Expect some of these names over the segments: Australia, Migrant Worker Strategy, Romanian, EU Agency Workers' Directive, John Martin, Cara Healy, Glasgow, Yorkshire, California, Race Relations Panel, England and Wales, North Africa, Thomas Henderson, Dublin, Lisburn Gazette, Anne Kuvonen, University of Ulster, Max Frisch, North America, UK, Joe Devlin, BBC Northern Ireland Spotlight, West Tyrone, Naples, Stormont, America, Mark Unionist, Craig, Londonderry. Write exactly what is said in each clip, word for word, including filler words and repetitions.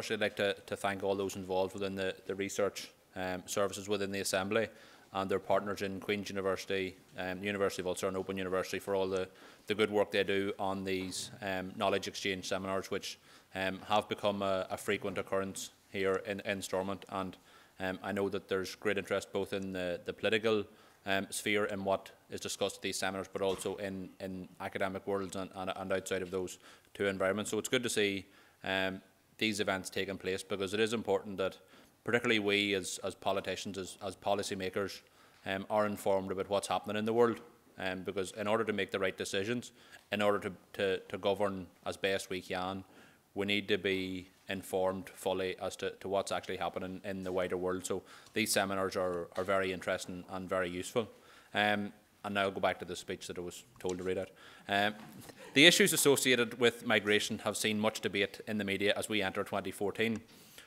firstly, I'd like to, to thank all those involved within the, the research um, services within the Assembly and their partners in Queen's University, um, the University of Ulster and Open University for all the, the good work they do on these um, knowledge exchange seminars, which um, have become a, a frequent occurrence here in, in Stormont. And um, I know that there's great interest both in the, the political um, sphere and what is discussed at these seminars, but also in, in academic worlds and, and, and outside of those two environments. So it's good to see um, these events taking place, because it is important that particularly we as, as politicians, as, as policymakers, um, are informed about what's happening in the world. Um, because in order to make the right decisions, in order to, to, to govern as best we can, we need to be informed fully as to, to what's actually happening in the wider world. So these seminars are, are very interesting and very useful. Um, and now I'll go back to the speech that I was told to read out. Um, the issues associated with migration have seen much debate in the media as we enter twenty fourteen.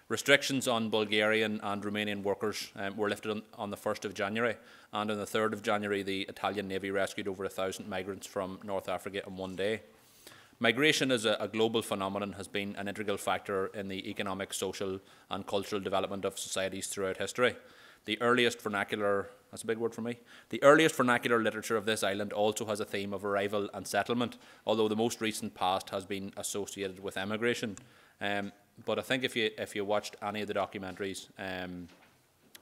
Restrictions on Bulgarian and Romanian workers um, were lifted on, on the first of January, and on the third of January the Italian Navy rescued over one thousand migrants from North Africa in one day. Migration as a, a global phenomenon has been an integral factor in the economic, social and cultural development of societies throughout history. The earliest vernacular, that's a big word for me, the earliest vernacular literature of this island also has a theme of arrival and settlement, although the most recent past has been associated with emigration. Um, But I think if you if you watched any of the documentaries um,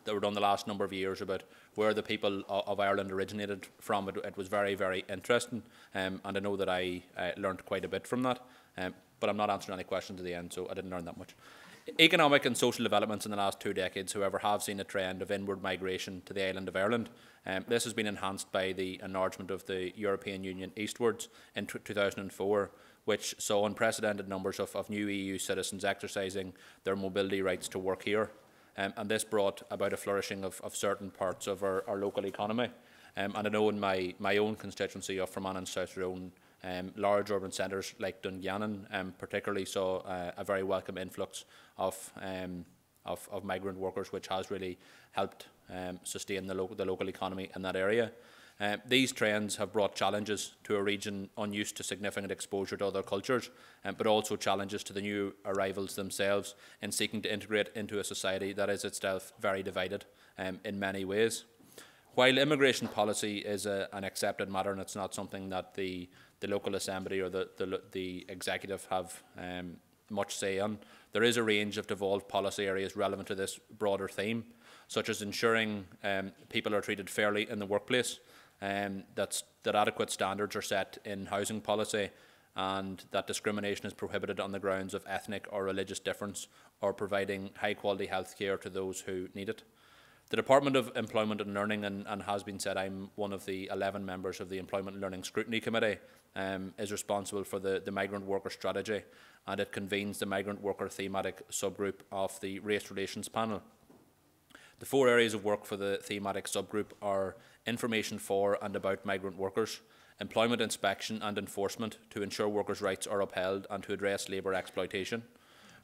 that were done the last number of years about where the people of, of Ireland originated from, it, it was very, very interesting. Um, and I know that I uh, learned quite a bit from that. Um, but I'm not answering any questions at the end, so I didn't learn that much. Economic and social developments in the last two decades, however, have seen a trend of inward migration to the island of Ireland. Um, this has been enhanced by the enlargement of the European Union eastwards in two thousand four. Which saw unprecedented numbers of, of new E U citizens exercising their mobility rights to work here. Um, and this brought about a flourishing of, of certain parts of our, our local economy. Um, and I know in my, my own constituency of Fermanagh and South Tyrone, um, large urban centres like Dungannon um, particularly saw uh, a very welcome influx of, um, of, of migrant workers, which has really helped um, sustain the, lo the local economy in that area. Uh, these trends have brought challenges to a region unused to significant exposure to other cultures, um, but also challenges to the new arrivals themselves in seeking to integrate into a society that is itself very divided um, in many ways. While immigration policy is a, an accepted matter, and it's not something that the, the local assembly or the, the, the executive have um, much say on, there is a range of devolved policy areas relevant to this broader theme, such as ensuring um, people are treated fairly in the workplace, Um, that's, that adequate standards are set in housing policy, and that discrimination is prohibited on the grounds of ethnic or religious difference, or providing high quality health care to those who need it. The Department of Employment and Learning, and, and has been said I'm one of the eleven members of the Employment and Learning Scrutiny Committee, um, is responsible for the, the Migrant Worker Strategy, and it convenes the Migrant Worker Thematic Subgroup of the Race Relations Panel. The four areas of work for the thematic subgroup are information for and about migrant workers, employment inspection and enforcement to ensure workers' rights are upheld and to address labour exploitation,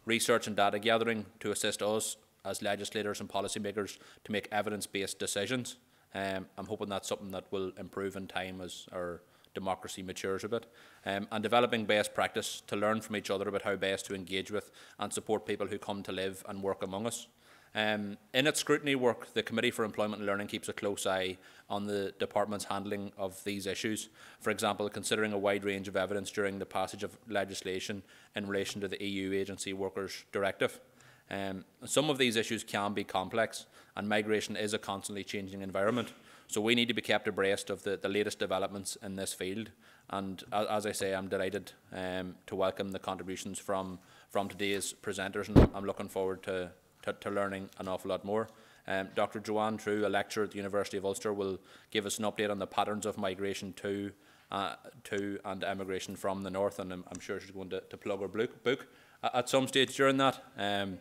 research and data gathering to assist us as legislators and policymakers to make evidence-based decisions. Um, I'm hoping that's something that will improve in time as our democracy matures a bit, um, and developing best practice to learn from each other about how best to engage with and support people who come to live and work among us. Um, in its scrutiny work, the Committee for Employment and Learning keeps a close eye on the department's handling of these issues, for example, considering a wide range of evidence during the passage of legislation in relation to the E U Agency Workers' Directive. Um, some of these issues can be complex, and migration is a constantly changing environment, so we need to be kept abreast of the, the latest developments in this field. And as, as I say, I'm delighted um, to welcome the contributions from, from today's presenters, and I'm looking forward to To, to learning an awful lot more. Um, Doctor Joanne True, a lecturer at the University of Ulster, will give us an update on the patterns of migration to, uh, to and emigration from the north, and I'm, I'm sure she's going to, to plug her book at some stage during that. Um,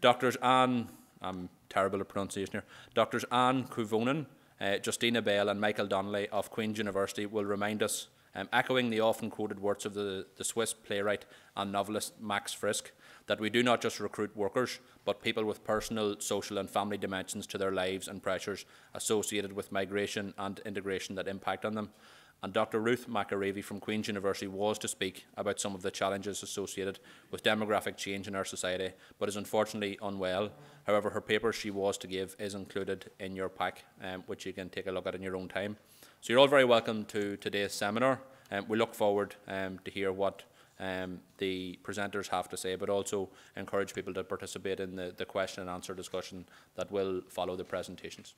Doctors Anne, I'm terrible at pronunciation here, Doctors Anne Kuvonen, uh, Justina Bell and Michael Donnelly of Queen's University will remind us, um, echoing the often quoted words of the, the Swiss playwright and novelist Max Frisch, that we do not just recruit workers, but people with personal, social and family dimensions to their lives and pressures associated with migration and integration that impact on them. and Doctor Ruth McAravey from Queen's University was to speak about some of the challenges associated with demographic change in our society, but is unfortunately unwell. However, her paper she was to give is included in your pack, um, which you can take a look at in your own time. So you're all very welcome to today's seminar. Um, we look forward um, to hear what um, the presenters have to say, but also encourage people to participate in the, the question and answer discussion that will follow the presentations.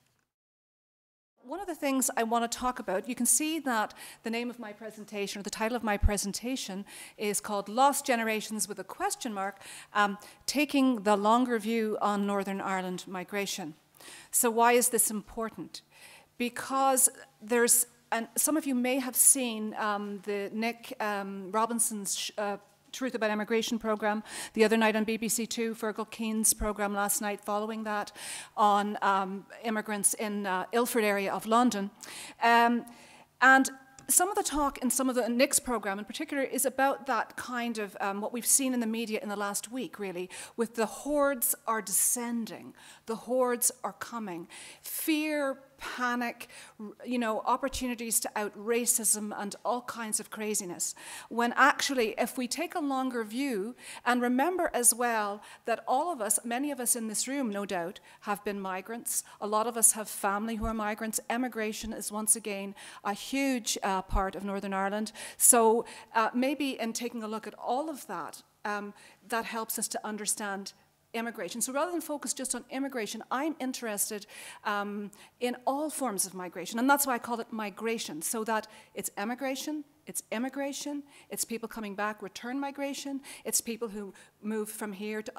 One of the things I want to talk about, you can see that the name of my presentation, or the title of my presentation, is called Lost Generations with a question mark, um, taking the longer view on Northern Ireland migration. So why is this important? Because there's, and some of you may have seen um, the Nick um, Robinson's sh uh, Truth About Immigration programme the other night on B B C two, Fergal Keen's programme last night following that on um, immigrants in uh, Ilford area of London. Um, and some of the talk in some of the Nick's programme in particular is about that kind of, um, what we've seen in the media in the last week really, with the hordes are descending, the hordes are coming, fear, panic, you know, opportunities to out racism and all kinds of craziness. When actually, if we take a longer view and remember as well that all of us, many of us in this room, no doubt, have been migrants. A lot of us have family who are migrants. Emigration is once again a huge uh, part of Northern Ireland. So uh, maybe in taking a look at all of that, um, that helps us to understand immigration. So rather than focus just on immigration, I'm interested um, in all forms of migration, and that's why I call it migration, so that it's emigration, it's immigration, it's people coming back, return migration, it's people who move from here to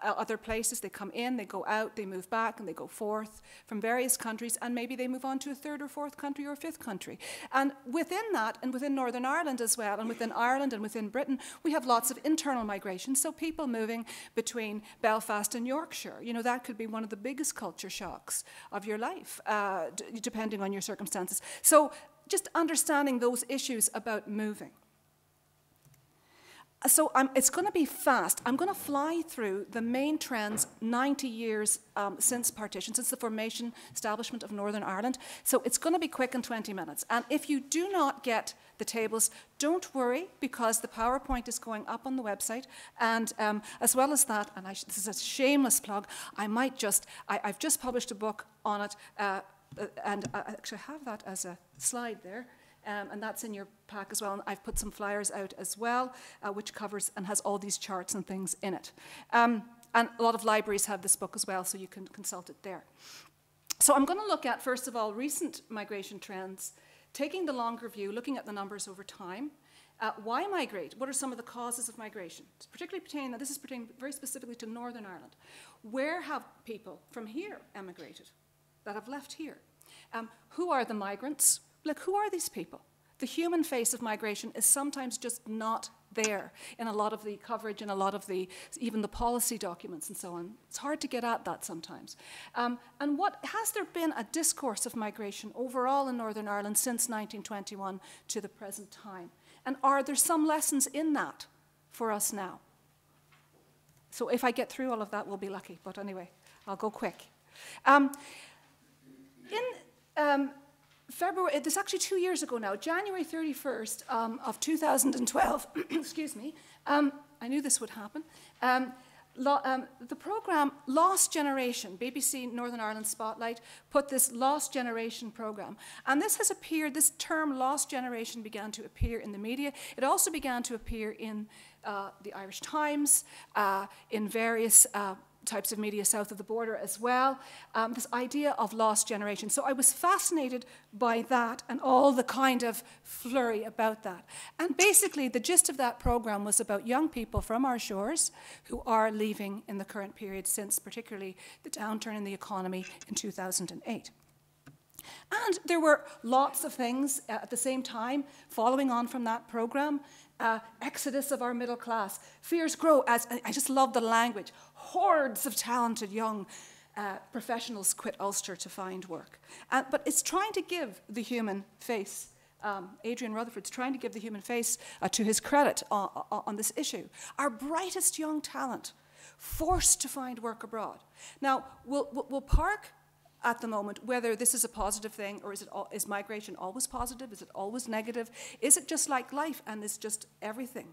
other places, they come in, they go out, they move back, and they go forth from various countries, and maybe they move on to a third or fourth country or a fifth country. And within that, and within Northern Ireland as well, and within Ireland and within Britain, we have lots of internal migration, so people moving between Belfast and Yorkshire. You know, that could be one of the biggest culture shocks of your life, uh, d- depending on your circumstances. So just understanding those issues about moving. So um, it's going to be fast. I'm going to fly through the main trends ninety years um, since partition, since the formation, establishment of Northern Ireland. So it's going to be quick in twenty minutes. And if you do not get the tables, don't worry, because the PowerPoint is going up on the website. And um, as well as that, and I sh this is a shameless plug, I might just, I I've just published a book on it, uh, and I actually have that as a slide there. Um, and that's in your pack as well, and I've put some flyers out as well, uh, which covers and has all these charts and things in it. Um, and a lot of libraries have this book as well, so you can consult it there. So I'm going to look at, first of all, recent migration trends, taking the longer view, looking at the numbers over time. Uh, why migrate? What are some of the causes of migration? It's particularly pertaining, this is pertaining very specifically to Northern Ireland. Where have people from here emigrated that have left here? Um, who are the migrants? Like, who are these people? The human face of migration is sometimes just not there in a lot of the coverage and a lot of the, even the policy documents and so on. It's hard to get at that sometimes. Um, and what, has there been a discourse of migration overall in Northern Ireland since nineteen twenty-one to the present time? And are there some lessons in that for us now? So if I get through all of that, we'll be lucky. But anyway, I'll go quick. Um, in... Um, February, it's actually two years ago now, January thirty-first um, of two thousand twelve, excuse me, um, I knew this would happen, um, lo, um, the programme Lost Generation, B B C Northern Ireland Spotlight, put this Lost Generation programme, and this has appeared, this term Lost Generation began to appear in the media. It also began to appear in uh, the Irish Times, uh, in various uh, types of media south of the border as well, um, this idea of lost generation. So I was fascinated by that and all the kind of flurry about that. And basically the gist of that program was about young people from our shores who are leaving in the current period since particularly the downturn in the economy in two thousand eight. And there were lots of things uh, at the same time following on from that program. Uh, exodus of our middle class, fears grow as, I just love the language, hordes of talented young uh, professionals quit Ulster to find work. Uh, but it's trying to give the human face, um, Adrian Rutherford's trying to give the human face uh, to his credit on, on this issue. Our brightest young talent forced to find work abroad. Now, we'll, we'll park at the moment, whether this is a positive thing, or is it all, is migration always positive? Is it always negative? Is it just like life, and is just everything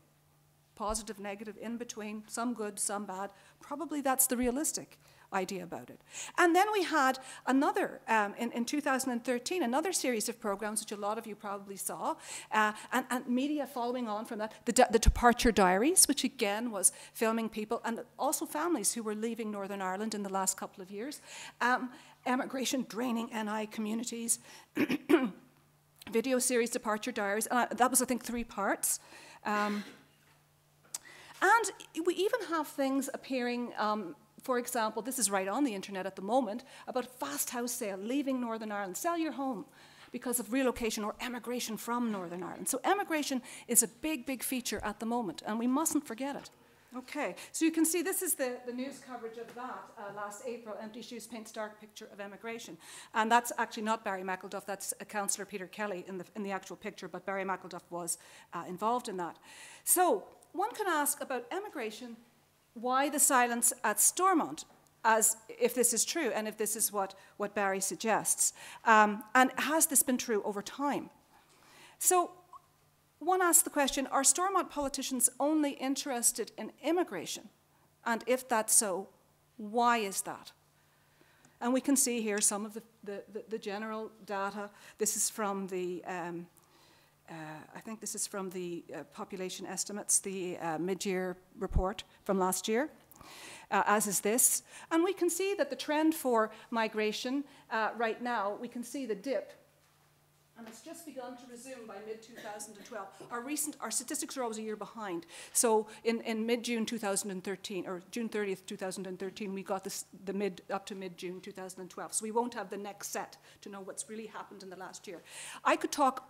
positive, negative, in between, some good, some bad? Probably that's the realistic idea about it. And then we had another, um, in, in two thousand thirteen, another series of programs, which a lot of you probably saw, uh, and, and media following on from that, the, the Departure Diaries, which again was filming people, and also families who were leaving Northern Ireland in the last couple of years. Um, emigration draining N I communities, video series Departure Diaries, and I, that was, I think, three parts. Um, and we even have things appearing, um, for example, this is right on the internet at the moment, about fast house sale, leaving Northern Ireland, sell your home because of relocation or emigration from Northern Ireland. So emigration is a big, big feature at the moment, and we mustn't forget it. Okay, so you can see this is the, the news coverage of that uh, last April, Empty Shoes Paints Dark Picture of Emigration. And that's actually not Barry McIlduff, that's uh, Councillor Peter Kelly in the, in the actual picture, but Barry McIlduff was uh, involved in that. So one can ask about emigration, why the silence at Stormont, as if this is true and if this is what, what Barry suggests. Um, and has this been true over time? So one asks the question, are Stormont politicians only interested in immigration? And if that's so, why is that? And we can see here some of the, the, the, the general data. This is from the, um, uh, I think this is from the uh, population estimates, the uh, mid-year report from last year, uh, as is this. And we can see that the trend for migration uh, right now, we can see the dip, and it's just begun to resume by mid two thousand twelve. Our recent, our statistics are always a year behind. So in, in mid June two thousand thirteen, or June thirtieth two thousand thirteen, we got this, the mid up to mid June two thousand twelve. So we won't have the next set to know what's really happened in the last year. I could talk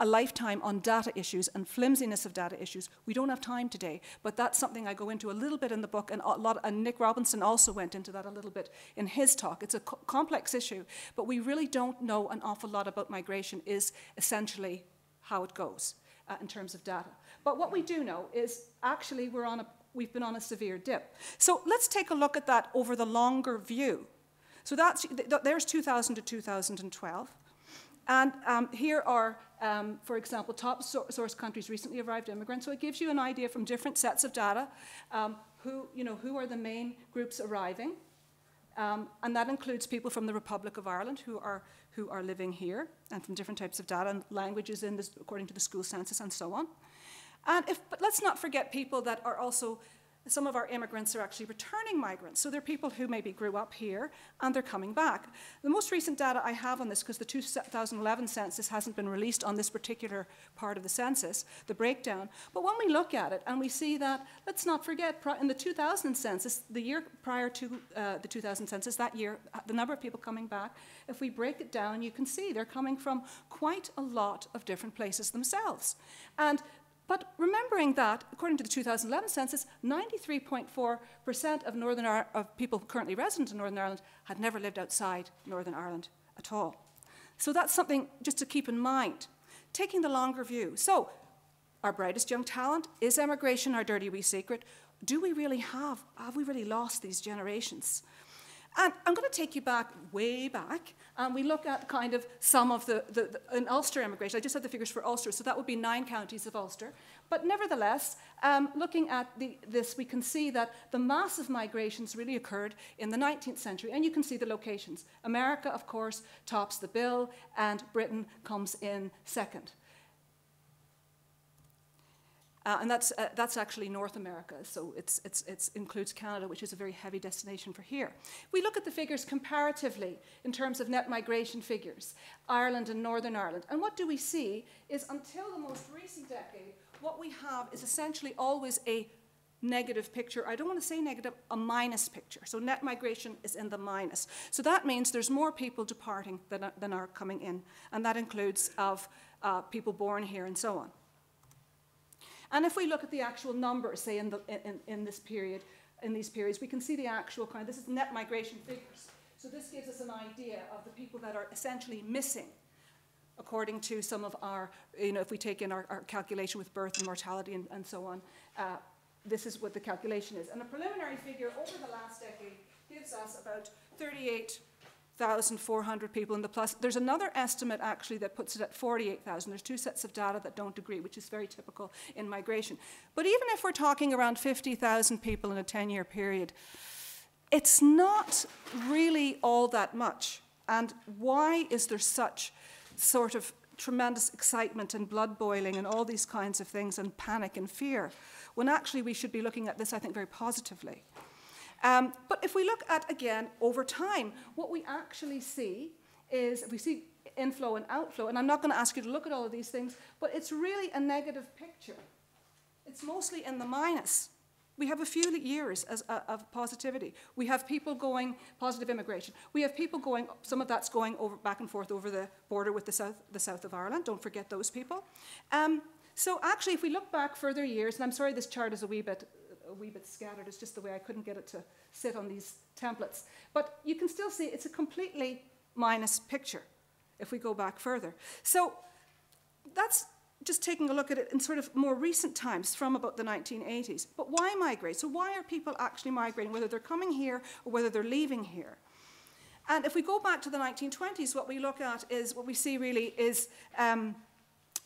a lifetime on data issues and flimsiness of data issues. We don't have time today, but that's something I go into a little bit in the book, and a lot. And Nick Robinson also went into that a little bit in his talk. It's a co complex issue, but we really don't know an awful lot about migration, is essentially how it goes uh, in terms of data. But what we do know is actually we're on a, we've been on a severe dip. So let's take a look at that over the longer view. So that's, there's two thousand to two thousand twelve. And um, here are, um, for example, top so source countries recently arrived immigrants. So it gives you an idea from different sets of data um, who, you know, who are the main groups arriving. Um, and that includes people from the Republic of Ireland who are, who are living here, and from different types of data and languages in this, according to the school census and so on. And if, but let's not forget people that are also, some of our immigrants are actually returning migrants. So they're people who maybe grew up here and they're coming back. The most recent data I have on this, because the two thousand eleven census hasn't been released on this particular part of the census, the breakdown. But when we look at it and we see that, let's not forget, in the two thousand census, the year prior to uh, the two thousand census, that year, the number of people coming back, if we break it down, you can see they're coming from quite a lot of different places themselves. And but remembering that, according to the two thousand eleven census, ninety-three point four percent of Northern Ar- of people currently resident in Northern Ireland had never lived outside Northern Ireland at all. So that's something just to keep in mind. Taking the longer view. So, our brightest young talent, is emigration our dirty wee secret? Do we really have, have we really lost these generations? And I'm going to take you back, way back, and we look at kind of some of the, the, the in Ulster immigration. I just had the figures for Ulster, so that would be nine counties of Ulster. But nevertheless, um, looking at the, this, we can see that the massive migrations really occurred in the nineteenth century, and you can see the locations. America, of course, tops the bill, and Britain comes in second. Uh, and that's, uh, that's actually North America, so it it's, it's includes Canada, which is a very heavy destination for here. We look at the figures comparatively in terms of net migration figures, Ireland and Northern Ireland. And what do we see is until the most recent decade, what we have is essentially always a negative picture. I don't want to say negative, a minus picture. So net migration is in the minus. So that means there's more people departing than, than are coming in, and that includes of uh, people born here and so on. And if we look at the actual numbers, say in, the, in, in this period, in these periods, we can see the actual kind of, this is net migration figures. So this gives us an idea of the people that are essentially missing, according to some of our, you know, if we take in our, our calculation with birth and mortality and, and so on, uh, this is what the calculation is. And a preliminary figure over the last decade gives us about 38 forty-eight thousand four hundred people in the plus. There's another estimate, actually, that puts it at forty-eight thousand. There's two sets of data that don't agree, which is very typical in migration. But even if we're talking around fifty thousand people in a ten-year period, it's not really all that much. And why is there such sort of tremendous excitement and blood boiling and all these kinds of things and panic and fear, when actually we should be looking at this, I think, very positively? Um, but if we look at, again, over time, what we actually see is we see inflow and outflow. And I'm not going to ask you to look at all of these things, but it's really a negative picture. It's mostly in the minus. We have a few years as, uh, of positivity. We have people going, positive immigration. We have people going, some of that's going over, back and forth over the border with the south, the south of Ireland. Don't forget those people. Um, so actually, if we look back further years, and I'm sorry this chart is a wee bit a wee bit scattered. It's just the way I couldn't get it to sit on these templates. But you can still see it's a completely minus picture if we go back further. So that's just taking a look at it in sort of more recent times from about the nineteen eighties. But why migrate? So why are people actually migrating, whether they're coming here or whether they're leaving here? And if we go back to the nineteen twenties, what we look at is, what we see really is um,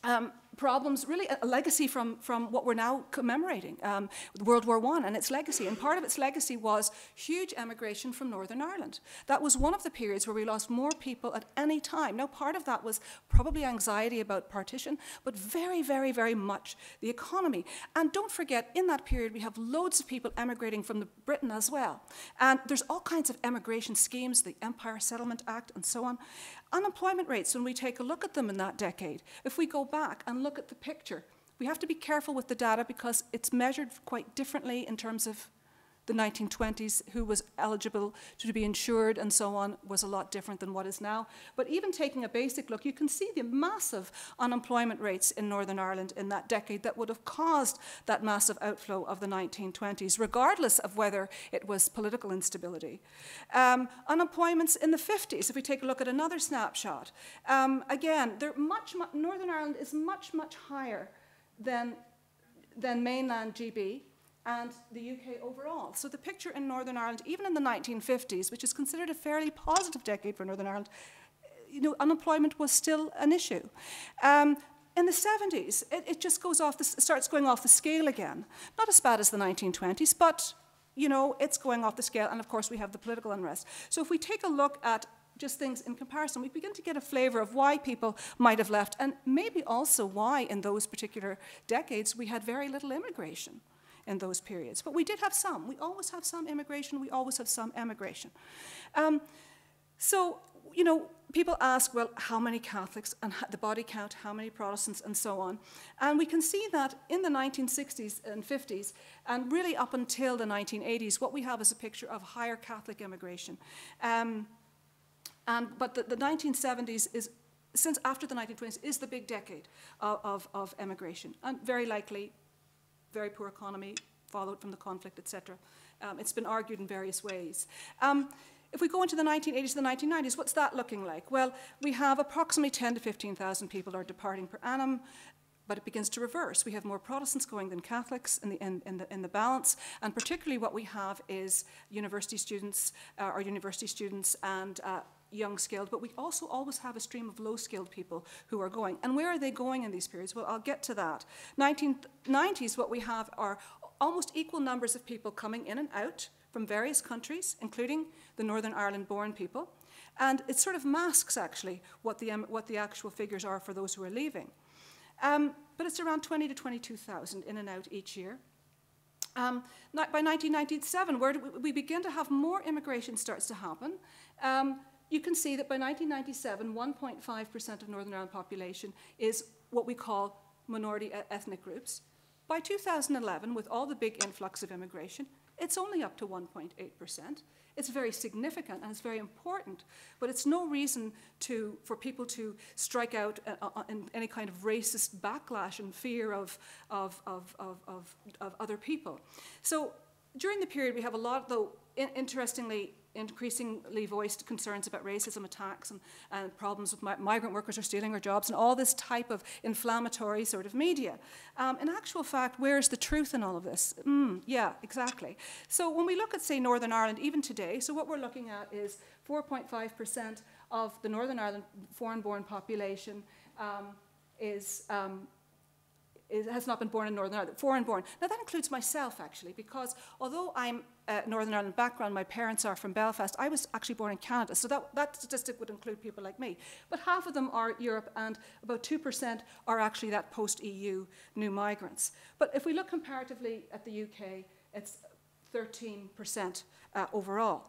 um, problems, really a legacy from, from what we're now commemorating, um, World War One and its legacy. And part of its legacy was huge emigration from Northern Ireland. That was one of the periods where we lost more people at any time. Now, part of that was probably anxiety about partition, but very, very, very much the economy. And don't forget, in that period, we have loads of people emigrating from the Britain as well. And there's all kinds of emigration schemes, the Empire Settlement Act and so on. Unemployment rates, when we take a look at them in that decade, if we go back and look at the picture, we have to be careful with the data because it's measured quite differently in terms of the nineteen twenties, who was eligible to be insured and so on was a lot different than what is now. But even taking a basic look, you can see the massive unemployment rates in Northern Ireland in that decade that would have caused that massive outflow of the nineteen twenties, regardless of whether it was political instability. Um, unemployments in the fifties, if we take a look at another snapshot, um, again, they're much, much, Northern Ireland is much, much higher than, than mainland G B. And the U K overall. So the picture in Northern Ireland, even in the nineteen fifties, which is considered a fairly positive decade for Northern Ireland, you know, unemployment was still an issue. Um, in the seventies, it, it just goes off, the, starts going off the scale again. Not as bad as the nineteen twenties, but you know, it's going off the scale. And of course, we have the political unrest. So if we take a look at just things in comparison, we begin to get a flavor of why people might have left, and maybe also why in those particular decades we had very little immigration in those periods. But we did have some. We always have some immigration. We always have some emigration. Um, so, you know, people ask, well, how many Catholics and the body count, how many Protestants and so on. And we can see that in the nineteen sixties and fifties, and really up until the nineteen eighties, what we have is a picture of higher Catholic immigration. Um, and, but the, the nineteen seventies is, since after the nineteen twenties, is the big decade of, of, of emigration, and very likely very poor economy, followed from the conflict, et cetera. Um, it's been argued in various ways. Um, if we go into the nineteen eighties to the nineteen nineties, what's that looking like? Well, we have approximately ten to fifteen thousand people are departing per annum, but it begins to reverse. We have more Protestants going than Catholics in the, in, in the, in the balance, and particularly what we have is university students, uh, or university students and uh, young skilled, but we also always have a stream of low-skilled people who are going. And where are they going in these periods? Well, I'll get to that. nineteen nineties, what we have are almost equal numbers of people coming in and out from various countries, including the Northern Ireland-born people. And it sort of masks, actually, what the, um, what the actual figures are for those who are leaving. Um, but it's around twenty to twenty-two thousand in and out each year. Um, by nineteen ninety-seven, where we begin to have more immigration starts to happen. Um, You can see that by nineteen ninety-seven, one point five percent of Northern Ireland population is what we call minority ethnic groups. By two thousand eleven, with all the big influx of immigration, it's only up to one point eight percent. It's very significant and it's very important, but it's no reason to, for people to strike out uh, in any kind of racist backlash and fear of, of, of, of, of, of other people. So during the period, we have a lot, though, in, interestingly, increasingly voiced concerns about racism attacks and, and problems with mi migrant workers are stealing our jobs and all this type of inflammatory sort of media. Um, in actual fact, where's the truth in all of this? Mm, yeah, exactly. So when we look at, say, Northern Ireland, even today, so what we're looking at is four point five percent of the Northern Ireland foreign-born population um, is, um, is, has not been born in Northern Ireland, foreign-born. Now, that includes myself, actually, because although I'm uh, Northern Ireland background, my parents are from Belfast, I was actually born in Canada, so that, that statistic would include people like me. But half of them are Europe, and about two percent are actually that post-E U new migrants. But if we look comparatively at the U K, it's thirteen percent uh, overall.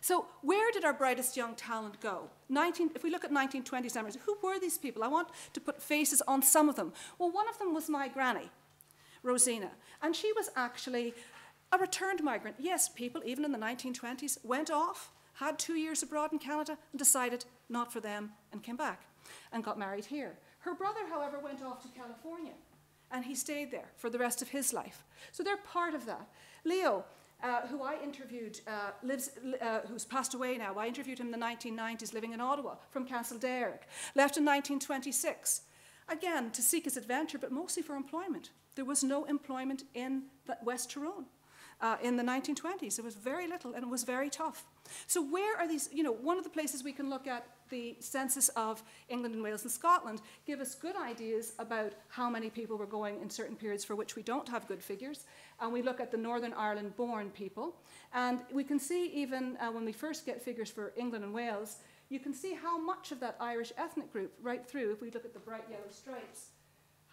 So where did our brightest young talent go? nineteen, if we look at nineteen twenties numbers, who were these people? I want to put faces on some of them. Well, one of them was my granny, Rosina, and she was actually a returned migrant. Yes, people, even in the nineteen twenties, went off, had two years abroad in Canada, and decided not for them, and came back, and got married here. Her brother, however, went off to California, and he stayed there for the rest of his life. So they're part of that. Leo, Uh, who I interviewed, uh, lives, uh, who's passed away now. I interviewed him in the nineteen nineties, living in Ottawa, from Castle Derrick. Left in nineteen twenty-six, again, to seek his adventure, but mostly for employment. There was no employment in the West Tyrone uh, in the nineteen twenties. There was very little, and it was very tough. So where are these, you know, one of the places we can look at the census of England and Wales and Scotland give us good ideas about how many people were going in certain periods for which we don't have good figures. And we look at the Northern Ireland-born people. And we can see even uh, when we first get figures for England and Wales, you can see how much of that Irish ethnic group right through, if we look at the bright yellow stripes,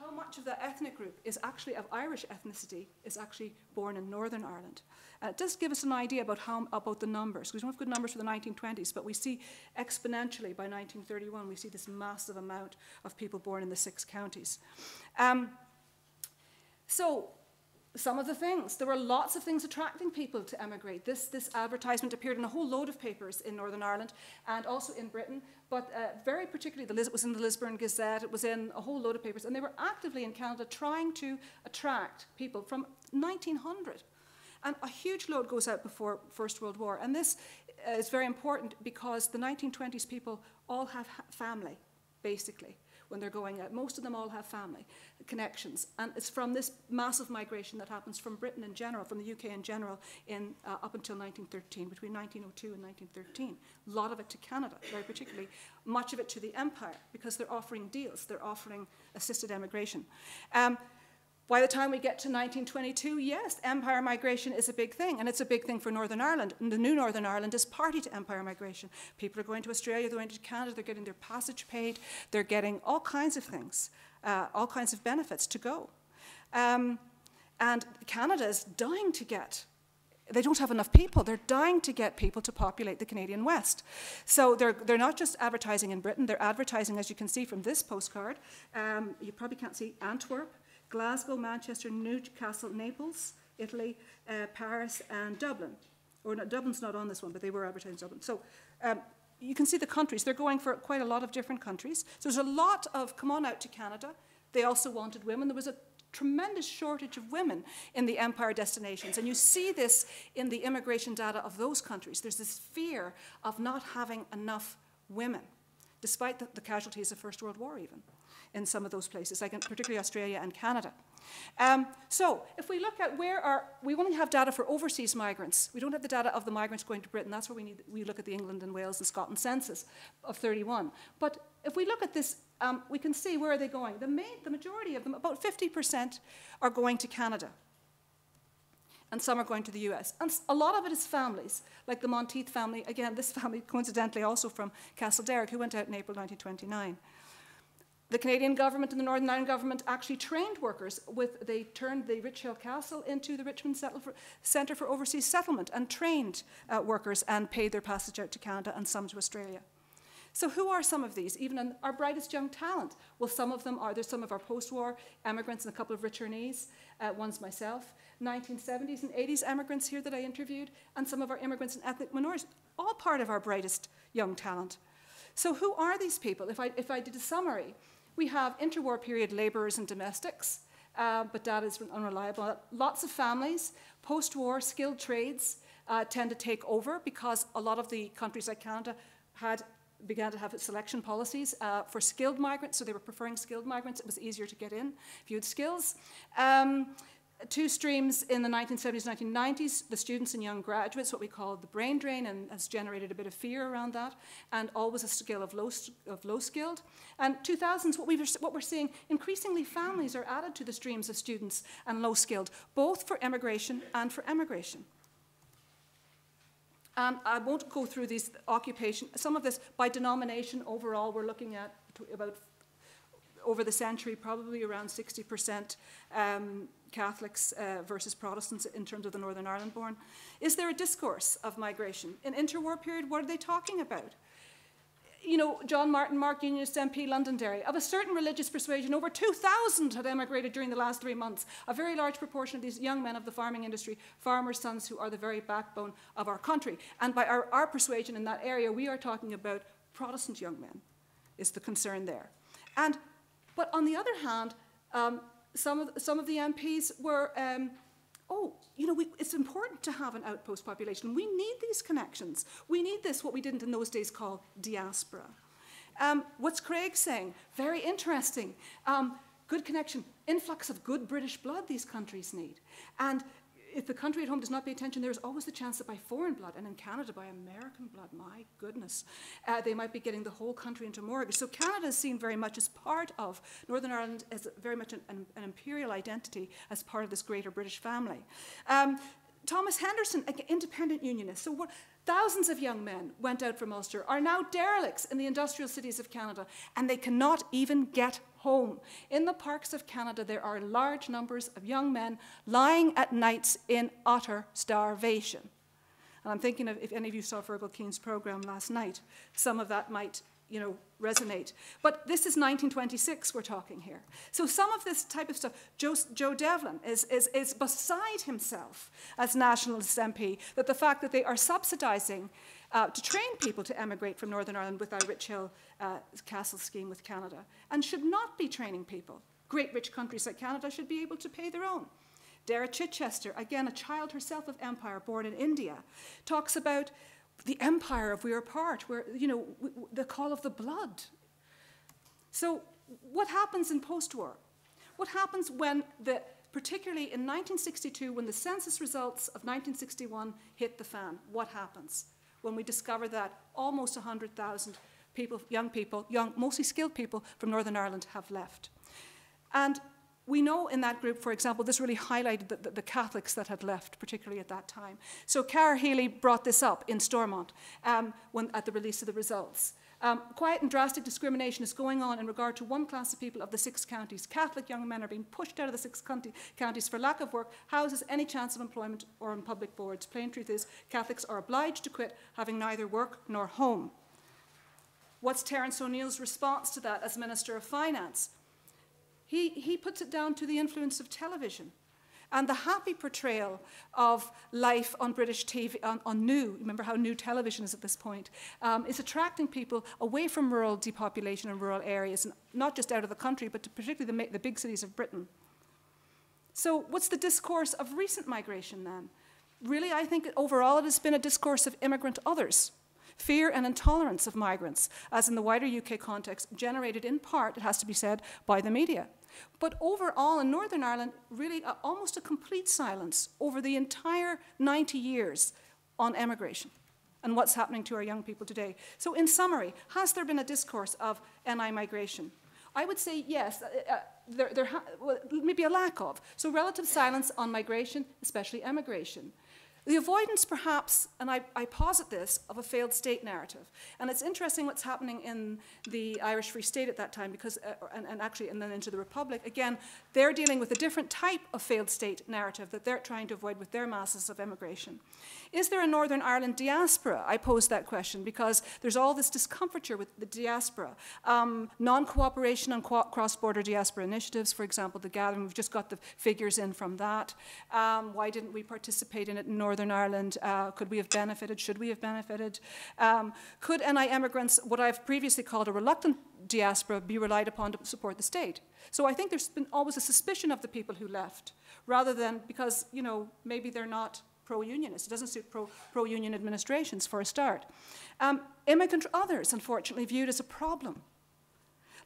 how much of that ethnic group is actually of Irish ethnicity is actually born in Northern Ireland. Uh, it does give us an idea about, how, about the numbers. We don't have good numbers for the nineteen twenties, but we see exponentially by nineteen thirty-one, we see this massive amount of people born in the six counties. Um, so some of the things, there were lots of things attracting people to emigrate. This, this advertisement appeared in a whole load of papers in Northern Ireland and also in Britain, but uh, very particularly, the, it was in the Lisburn Gazette, it was in a whole load of papers, and they were actively in Canada trying to attract people from nineteen hundred. And a huge load goes out before First World War. And this uh, is very important because the nineteen twenties people all have ha family, basically, when they're going out. Most of them all have family connections. And it's from this massive migration that happens from Britain in general, from the U K in general, in, uh, up until nineteen thirteen, between nineteen oh two and nineteen thirteen. A lot of it to Canada, very particularly. Much of it to the Empire, because they're offering deals. They're offering assisted emigration. Um, By the time we get to nineteen twenty-two, yes, empire migration is a big thing, and it's a big thing for Northern Ireland. And the new Northern Ireland is party to empire migration. People are going to Australia, they're going to Canada, they're getting their passage paid, they're getting all kinds of things, uh, all kinds of benefits to go. Um, and Canada is dying to get, they don't have enough people, they're dying to get people to populate the Canadian West. So they're, they're not just advertising in Britain, they're advertising, as you can see from this postcard, um, you probably can't see Antwerp, Glasgow, Manchester, Newcastle, Naples, Italy, uh, Paris, and Dublin. Or not, Dublin's not on this one, but they were advertising Dublin. So um, you can see the countries. They're going for quite a lot of different countries. So there's a lot of, come on out to Canada. They also wanted women. There was a tremendous shortage of women in the empire destinations. And you see this in the immigration data of those countries. There's this fear of not having enough women, despite the, the casualties of First World War even, in some of those places, like in particularly Australia and Canada. Um, so if we look at where are, we only have data for overseas migrants. We don't have the data of the migrants going to Britain. That's where we, need, we look at the England and Wales and Scotland census of thirty-one. But if we look at this, um, we can see where are they going. The, main, the majority of them, about fifty percent, are going to Canada. And some are going to the U S. And a lot of it is families, like the Monteith family. Again, this family, coincidentally, also from Castle Derrick, who went out in April nineteen twenty-nine. The Canadian government and the Northern Ireland government actually trained workers with, they turned the Richhill Castle into the Richmond for, Centre for Overseas Settlement and trained uh, workers and paid their passage out to Canada and some to Australia. So who are some of these? Even in our brightest young talent. Well, some of them are, there's some of our post-war emigrants and a couple of returnees, uh, one's myself, nineteen seventies and eighties emigrants here that I interviewed, and some of our immigrants and ethnic minorities, all part of our brightest young talent. So who are these people? If I, if I did a summary, we have interwar period laborers and domestics, uh, but that is unreliable. Lots of families, post-war skilled trades uh, tend to take over because a lot of the countries like Canada had began to have selection policies uh, for skilled migrants, so they were preferring skilled migrants. It was easier to get in if you had skills. Um, two streams in the nineteen seventies, nineteen nineties, the students and young graduates, what we call the brain drain, and has generated a bit of fear around that, and always a skill of low, of low skilled. And two thousands, what, we've, what we're seeing, increasingly families are added to the streams of students and low skilled, both for emigration and for emigration. And I won't go through these occupation, some of this by denomination overall, we're looking at about, over the century, probably around sixty percent um, Catholics uh, versus Protestants in terms of the Northern Ireland born. Is there a discourse of migration? In interwar period, what are they talking about? You know, John Martin, Mark Unionist M P, Londonderry, of a certain religious persuasion, over two thousand had emigrated during the last three months. A very large proportion of these young men of the farming industry, farmers' sons who are the very backbone of our country. And by our, our persuasion in that area, we are talking about Protestant young men, is the concern there. And, but on the other hand, um, Some of, some of the M Ps were, um, oh, you know, we, it's important to have an outpost population. We need these connections. We need this, what we didn't in those days call diaspora. Um, what's Craig saying? Very interesting. Um, good connection. Influx of good British blood these countries need. And if the country at home does not pay attention, there's always the chance that by foreign blood, and in Canada by American blood, my goodness, uh, they might be getting the whole country into mortgage. So Canada is seen very much as part of, Northern Ireland as very much an, an, an imperial identity as part of this greater British family. Um, Thomas Henderson, an independent unionist. So what, thousands of young men went out from Ulster, are now derelicts in the industrial cities of Canada, and they cannot even get home. In the parks of Canada, there are large numbers of young men lying at nights in utter starvation. And I'm thinking of, if any of you saw Fergal Keene's program last night, some of that might, you know, resonate. But this is nineteen twenty-six we're talking here. So some of this type of stuff, Joe, Joe Devlin is, is, is beside himself as Nationalist M P, that the fact that they are subsidising uh, to train people to emigrate from Northern Ireland with our Rich Hill uh, Castle scheme with Canada, and should not be training people. Great rich countries like Canada should be able to pay their own. Dara Chichester, again a child herself of empire, born in India, talks about the empire of we are part, where, you know, w the call of the blood. So what happens in post-war? What happens when, the, particularly in nineteen sixty-two, when the census results of nineteen sixty-one hit the fan? What happens when we discover that almost one hundred thousand people, young people, young, mostly skilled people from Northern Ireland have left? And we know in that group, for example, this really highlighted the, the, the Catholics that had left, particularly at that time. So Cara Healy brought this up in Stormont um, when, at the release of the results. Um, quiet and drastic discrimination is going on in regard to one class of people of the six counties. Catholic young men are being pushed out of the six county, counties for lack of work, houses, any chance of employment, or on public boards. Plain truth is, Catholics are obliged to quit, having neither work nor home. What's Terence O'Neill's response to that as Minister of Finance? He, he puts it down to the influence of television and the happy portrayal of life on British T V, on, on new, remember how new television is at this point, um, is attracting people away from rural depopulation and rural areas, and not just out of the country, but to particularly the, the big cities of Britain. So what's the discourse of recent migration then? Really, I think overall it has been a discourse of immigrant others. Fear and intolerance of migrants, as in the wider U K context, generated in part, it has to be said, by the media. But overall in Northern Ireland, really a, almost a complete silence over the entire ninety years on emigration and what's happening to our young people today. So in summary, has there been a discourse of N I migration? I would say yes, uh, there, there ha well, maybe a lack of. So relative silence on migration, especially emigration. The avoidance, perhaps, and I, I posit this, of a failed state narrative. And it's interesting what's happening in the Irish Free State at that time, because, uh, and, and actually, and then into the Republic, again, they're dealing with a different type of failed state narrative that they're trying to avoid with their masses of emigration. Is there a Northern Ireland diaspora? I pose that question because there's all this discomfiture with the diaspora. Um, non-cooperation on co cross-border diaspora initiatives, for example, the gathering, we've just got the figures in from that. Um, why didn't we participate in it in Northern Northern Ireland, uh, could we have benefited? Should we have benefited? Um, could N I emigrants, what I've previously called a reluctant diaspora, be relied upon to support the state? So I think there's been always a suspicion of the people who left, rather than because, you know, maybe they're not pro-unionist. It doesn't suit pro, pro-union administrations, for a start. Um, immigrant others, unfortunately, viewed as a problem.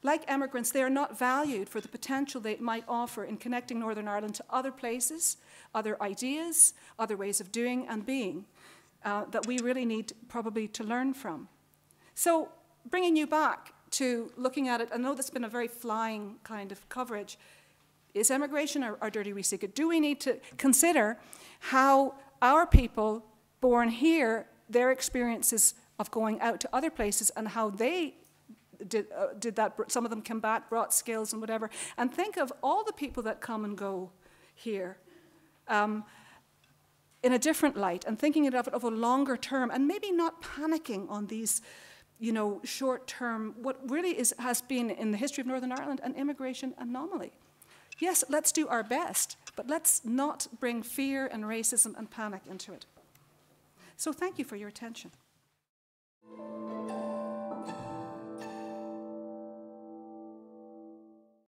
Like emigrants, they are not valued for the potential they might offer in connecting Northern Ireland to other places, other ideas, other ways of doing and being uh, that we really need probably to learn from. So bringing you back to looking at it, I know that's been a very flying kind of coverage. Is emigration our, our dirty wee secret? Do we need to consider how our people born here, their experiences of going out to other places and how they did, uh, did that, some of them came back, brought skills and whatever, and think of all the people that come and go here um, in a different light and thinking of it of a longer term and maybe not panicking on these, you know, short term, what really is, has been in the history of Northern Ireland an immigration anomaly. Yes, let's do our best, but let's not bring fear and racism and panic into it. So thank you for your attention.